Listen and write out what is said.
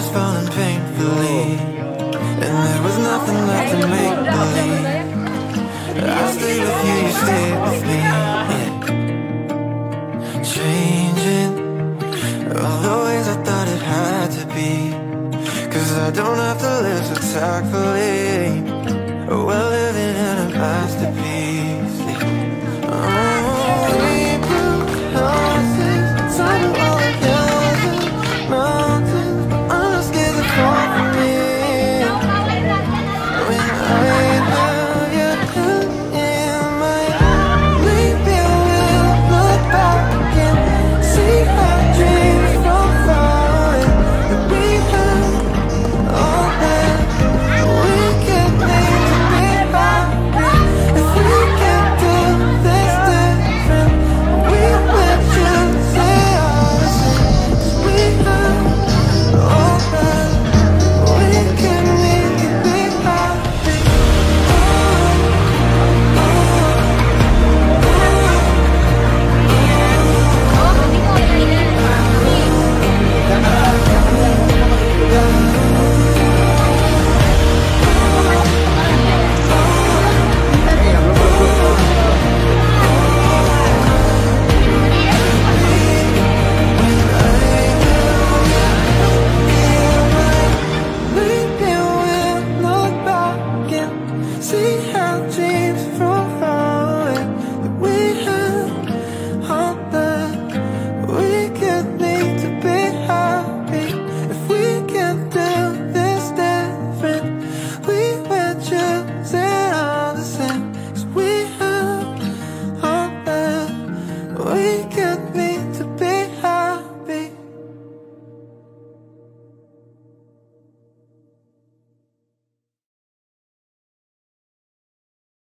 was falling painfully, and there was nothing left to make believe. I stayed with you, you stayed with me. Changing all the ways I thought it had to be, 'cause I don't have to live so tactfully. Well, living in a masterpiece. Only blue houses, tidal waves, mountains. I'm not scared to fall for me. When I love you, in my heart, maybe we'll look back and see our dreams from far. And we have all that we can make. We could be